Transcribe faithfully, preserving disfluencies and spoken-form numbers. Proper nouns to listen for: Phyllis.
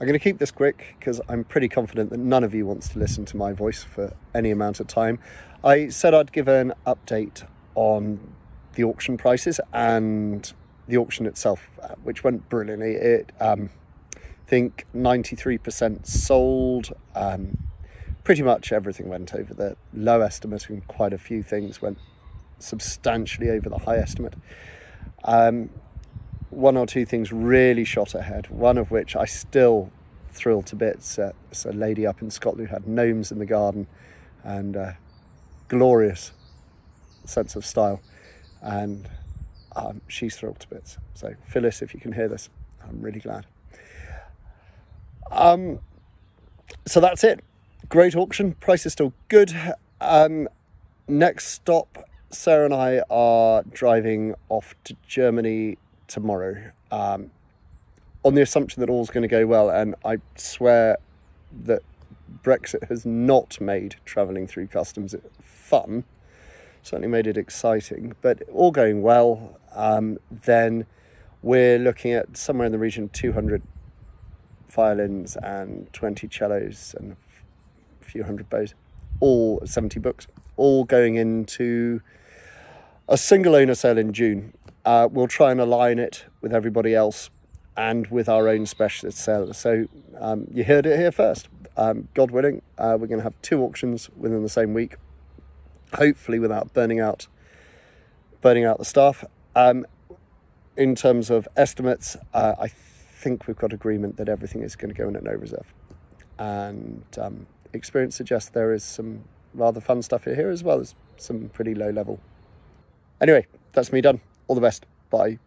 I'm going to keep this quick because I'm pretty confident that none of you wants to listen to my voice for any amount of time. I said I'd give an update on the auction prices and the auction itself, which went brilliantly. It, um, I think ninety-three percent sold. Um, pretty much everything went over the low estimate, and quite a few things went substantially over the high estimate. Um, one or two things really shot ahead, one of which I still thrilled to bits. Uh, it's a lady up in Scotland who had gnomes in the garden and a glorious sense of style, and um, she's thrilled to bits. So Phyllis, if you can hear this, I'm really glad. Um, so that's it. Great auction, price is still good. Um, next stop, Sarah and I are driving off to Germany tomorrow, um, on the assumption that all's going to go well, and I swear that Brexit has not made travelling through customs fun, certainly made it exciting, but all going well, um, then we're looking at somewhere in the region of two hundred violins and twenty cellos and a few hundred bows, all seventy books, all going into a single owner sale in June. Uh, we'll try and align it with everybody else and with our own specialist sale. So um, you heard it here first. Um, God willing, uh, we're going to have two auctions within the same week, hopefully without burning out, burning out the staff. Um, in terms of estimates, uh, I think we've got agreement that everything is going to go in at no reserve. And um, experience suggests there is some rather fun stuff here as well as some pretty low level. Anyway, that's me done. All the best. Bye.